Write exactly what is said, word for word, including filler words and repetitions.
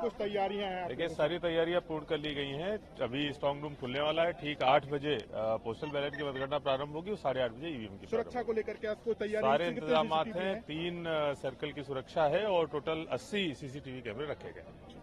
कुछ तैयारियां हैं? देखिए, सारी तैयारियां पूर्ण कर ली गई हैं। अभी स्ट्रांग रूम खुलने वाला है। ठीक आठ बजे पोस्टल बैलेट की मतगणना प्रारंभ होगी और साढ़े आठ बजे ईवीएम की। सुरक्षा को लेकर क्या आपको तैयारी? सारे इंतजाम हैं। तीन सर्कल की सुरक्षा है और टोटल अस्सी सीसीटीवी कैमरे रखे गए।